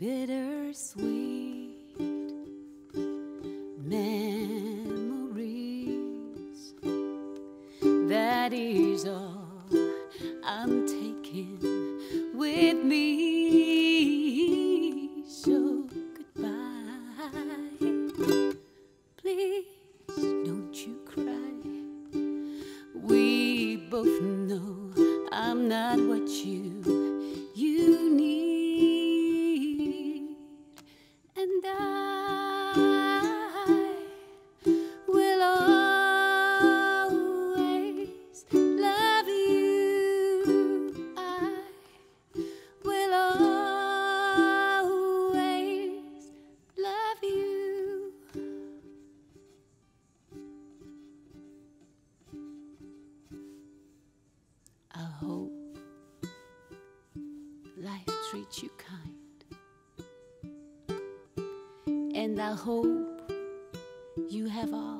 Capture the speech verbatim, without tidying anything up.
bittersweet memories. That is all I'm taking with me. So goodbye, please don't you cry. We both know I'm not what you, you need. I hope life treats you kind, and I hope you have all